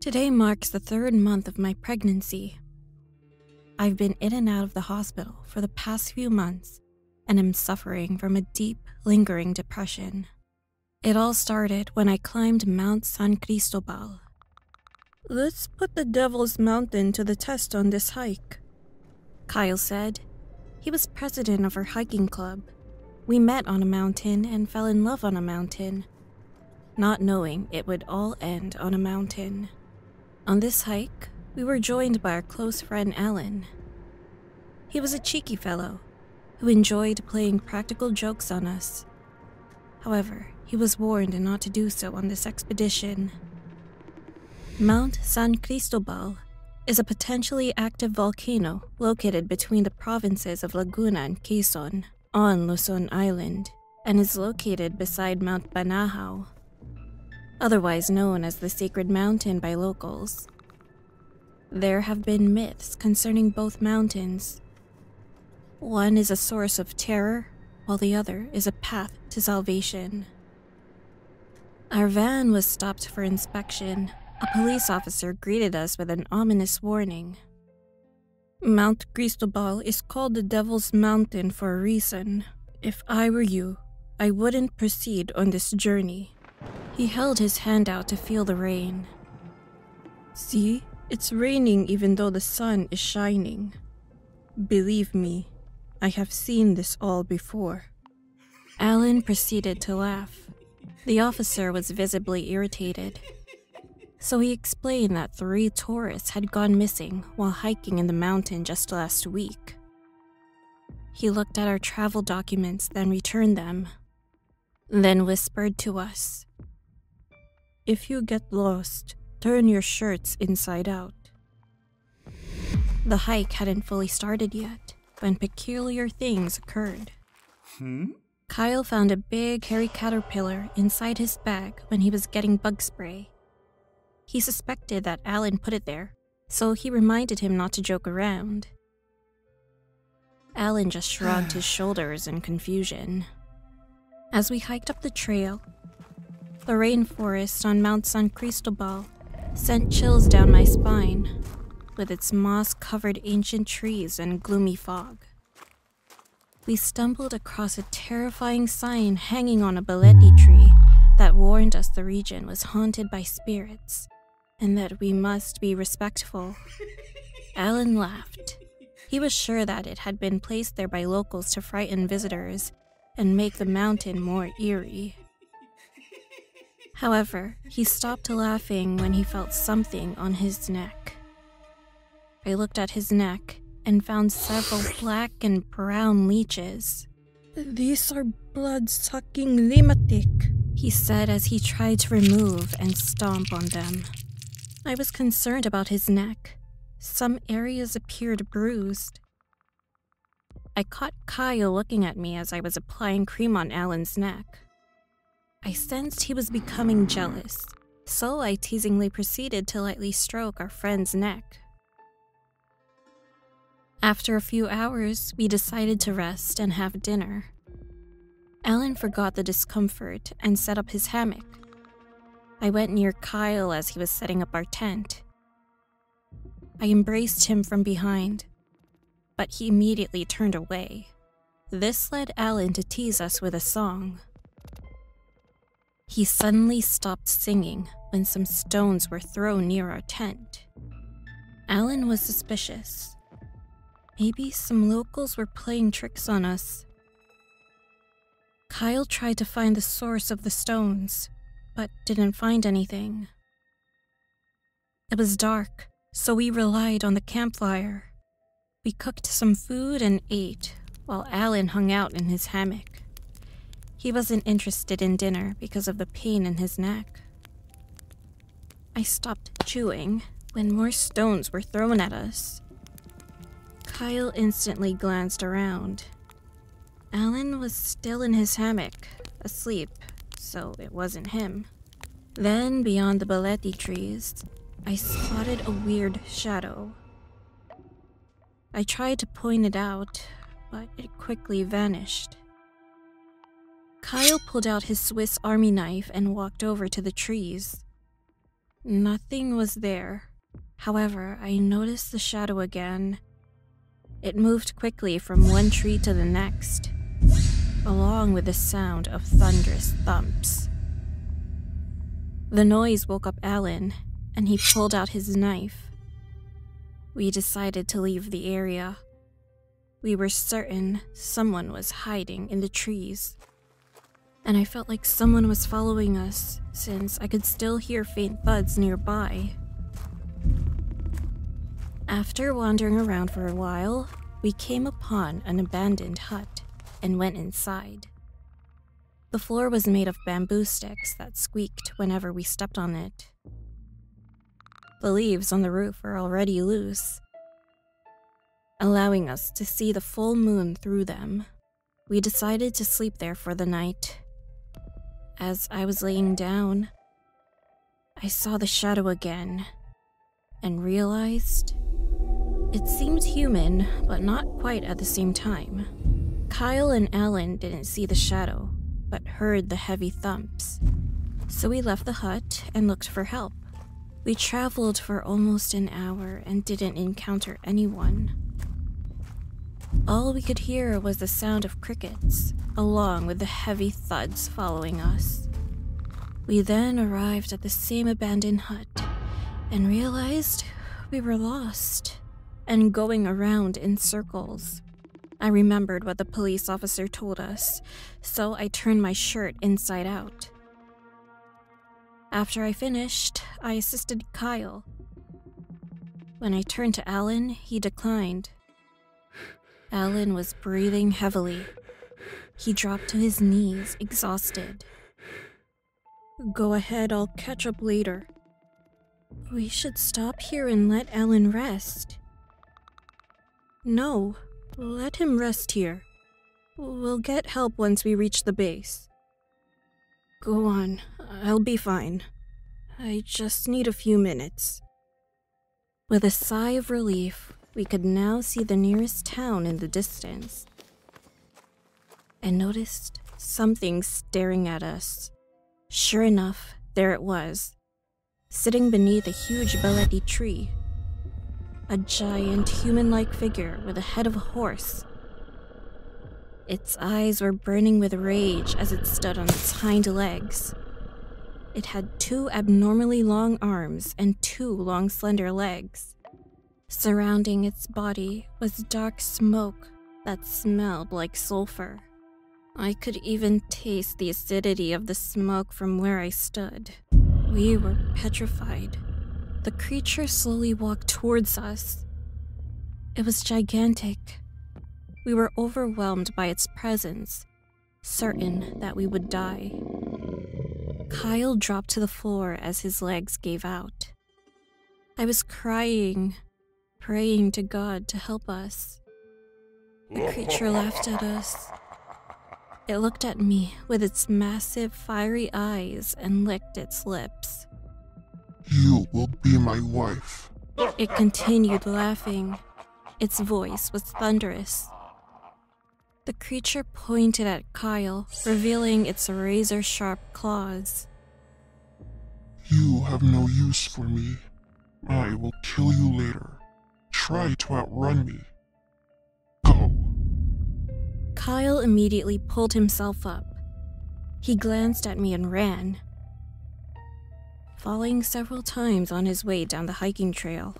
Today marks the 3rd month of my pregnancy. I've been in and out of the hospital for the past few months and am suffering from a deep, lingering depression. It all started when I climbed Mount San Cristobal. "Let's put the Devil's Mountain to the test on this hike," Kyle said. He was president of our hiking club. We met on a mountain and fell in love on a mountain, not knowing it would all end on a mountain. On this hike, we were joined by our close friend Alan. He was a cheeky fellow who enjoyed playing practical jokes on us. However, he was warned not to do so on this expedition. Mount San Cristobal is a potentially active volcano located between the provinces of Laguna and Quezon on Luzon Island, and is located beside Mount Banahaw, otherwise known as the Sacred Mountain by locals. There have been myths concerning both mountains. One is a source of terror, while the other is a path to salvation. Our van was stopped for inspection. A police officer greeted us with an ominous warning. "Mount Cristobal is called the Devil's Mountain for a reason. If I were you, I wouldn't proceed on this journey." He held his hand out to feel the rain. "See, it's raining even though the sun is shining. Believe me, I have seen this all before." Alan proceeded to laugh. The officer was visibly irritated, so he explained that 3 tourists had gone missing while hiking in the mountain just last week. He looked at our travel documents, then returned them, then whispered to us, "If you get lost, turn your shirts inside out." The hike hadn't fully started yet when peculiar things occurred. Kyle found a big, hairy caterpillar inside his bag when he was getting bug spray. He suspected that Alan put it there, so he reminded him not to joke around. Alan just shrugged his shoulders in confusion. As we hiked up the trail, the rainforest on Mount San Cristobal sent chills down my spine with its moss-covered ancient trees and gloomy fog. We stumbled across a terrifying sign hanging on a balete tree that warned us the region was haunted by spirits and that we must be respectful. Alan laughed. He was sure that it had been placed there by locals to frighten visitors and make the mountain more eerie. However, he stopped laughing when he felt something on his neck. I looked at his neck and found several black and brown leeches. "These are blood-sucking limatic," he said as he tried to remove and stomp on them. I was concerned about his neck. Some areas appeared bruised. I caught Kyle looking at me as I was applying cream on Alan's neck. I sensed he was becoming jealous, so I teasingly proceeded to lightly stroke our friend's neck. After a few hours, we decided to rest and have dinner. Alan forgot the discomfort and set up his hammock. I went near Kyle as he was setting up our tent. I embraced him from behind, but he immediately turned away. This led Alan to tease us with a song. He suddenly stopped singing when some stones were thrown near our tent. Alan was suspicious. Maybe some locals were playing tricks on us. Kyle tried to find the source of the stones, but didn't find anything. It was dark, so we relied on the campfire. We cooked some food and ate, while Alan hung out in his hammock. He wasn't interested in dinner because of the pain in his neck. I stopped chewing when more stones were thrown at us. Kyle instantly glanced around. Alan was still in his hammock, asleep, so it wasn't him. Then, beyond the balete trees, I spotted a weird shadow. I tried to point it out, but it quickly vanished. Kyle pulled out his Swiss Army knife and walked over to the trees. Nothing was there. However, I noticed the shadow again. It moved quickly from one tree to the next, along with the sound of thunderous thumps. The noise woke up Alan, and he pulled out his knife. We decided to leave the area. We were certain someone was hiding in the trees, and I felt like someone was following us since I could still hear faint thuds nearby. After wandering around for a while, we came upon an abandoned hut and went inside. The floor was made of bamboo sticks that squeaked whenever we stepped on it. The leaves on the roof were already loose, allowing us to see the full moon through them. We decided to sleep there for the night. As I was laying down, I saw the shadow again and realized it seemed human, but not quite at the same time. Kyle and Alan didn't see the shadow, but heard the heavy thumps. So we left the hut and looked for help. We traveled for almost an hour and didn't encounter anyone. All we could hear was the sound of crickets, along with the heavy thuds following us. We then arrived at the same abandoned hut and realized we were lost and going around in circles. I remembered what the police officer told us, so I turned my shirt inside out. After I finished, I assisted Kyle. When I turned to Alan, he declined. Alan was breathing heavily. He dropped to his knees, exhausted. "Go ahead, I'll catch up later." "We should stop here and let Alan rest." "No, let him rest here. We'll get help once we reach the base." "Go on, I'll be fine. I just need a few minutes." With a sigh of relief, we could now see the nearest town in the distance and noticed something staring at us. Sure enough, there it was, sitting beneath a huge balete tree. A giant human-like figure with the head of a horse. Its eyes were burning with rage as it stood on its hind legs. It had two abnormally long arms and two long slender legs. Surrounding its body was dark smoke that smelled like sulfur. I could even taste the acidity of the smoke from where I stood. We were petrified. The creature slowly walked towards us. It was gigantic. We were overwhelmed by its presence, certain that we would die. Kyle dropped to the floor as his legs gave out. I was crying, praying to God to help us. The creature laughed at us. It looked at me with its massive, fiery eyes and licked its lips. "You will be my wife." It continued laughing. Its voice was thunderous. The creature pointed at Kyle, revealing its razor-sharp claws. "You have no use for me. I will kill you later. Try to outrun me. Go." Kyle immediately pulled himself up. He glanced at me and ran, falling several times on his way down the hiking trail.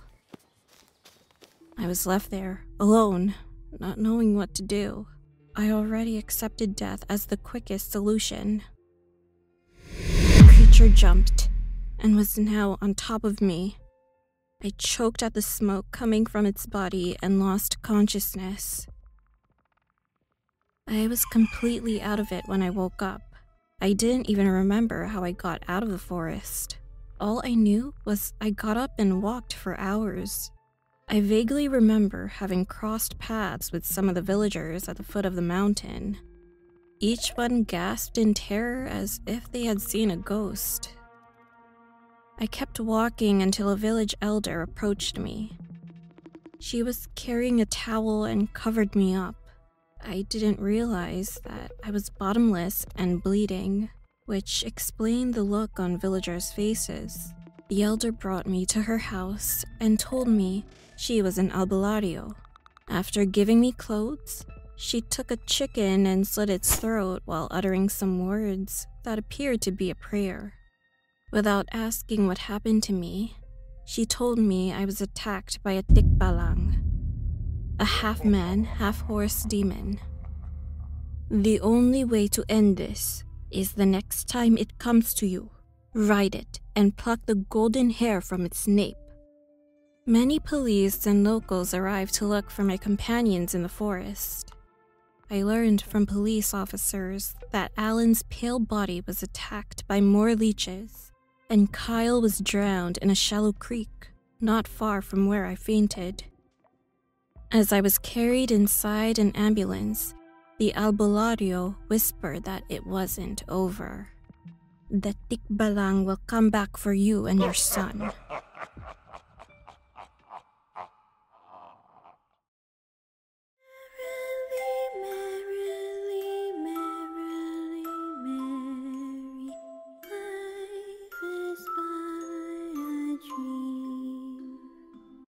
I was left there, alone, not knowing what to do. I already accepted death as the quickest solution. The creature jumped and was now on top of me. I choked at the smoke coming from its body and lost consciousness. I was completely out of it when I woke up. I didn't even remember how I got out of the forest. All I knew was I got up and walked for hours. I vaguely remember having crossed paths with some of the villagers at the foot of the mountain. Each one gasped in terror as if they had seen a ghost. I kept walking until a village elder approached me. She was carrying a towel and covered me up. I didn't realize that I was bottomless and bleeding, which explained the look on villagers' faces. The elder brought me to her house and told me she was an albulario. After giving me clothes, she took a chicken and slit its throat while uttering some words that appeared to be a prayer. Without asking what happened to me, she told me I was attacked by a Tikbalang, a half-man, half-horse demon. The only way to end this is the next time it comes to you, ride it and pluck the golden hair from its nape. Many police and locals arrived to look for my companions in the forest. I learned from police officers that Alan's pale body was attacked by more leeches, and Kyle was drowned in a shallow creek, not far from where I fainted. As I was carried inside an ambulance, the albulario whispered that it wasn't over. The Tikbalang will come back for you and your son.